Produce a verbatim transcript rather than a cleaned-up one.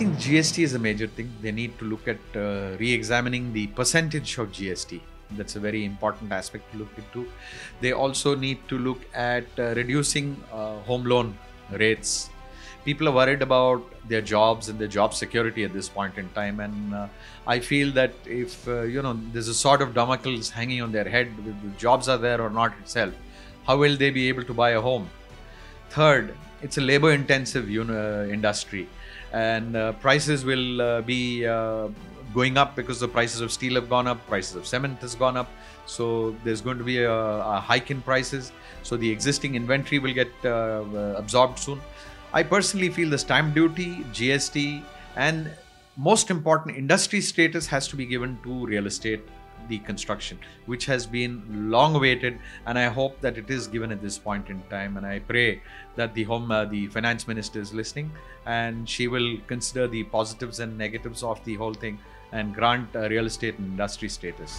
think G S T is a major thing. They need to look at uh, re-examining the percentage of G S T. That's a very important aspect to look into. They also need to look at uh, reducing uh, home loan rates. People are worried about their jobs and their job security at this point in time, and uh, I feel that if uh, you know, there's a sort of Damocles hanging on their head, the jobs are there or not itself, how will they be able to buy a home? Third, it's a labor intensive you know, industry, and uh, prices will uh, be uh, going up because the prices of steel have gone up, prices of cement has gone up, so there's going to be a, a hike in prices, so the existing inventory will get uh, absorbed soon. I personally feel the stamp duty, G S T, and most important, industry status has to be given to real estate, the construction, which has been long awaited, and I hope that it is given at this point in time, and I pray that the home, uh, the finance minister is listening, and she will consider the positives and negatives of the whole thing and grant uh, real estate and industry status.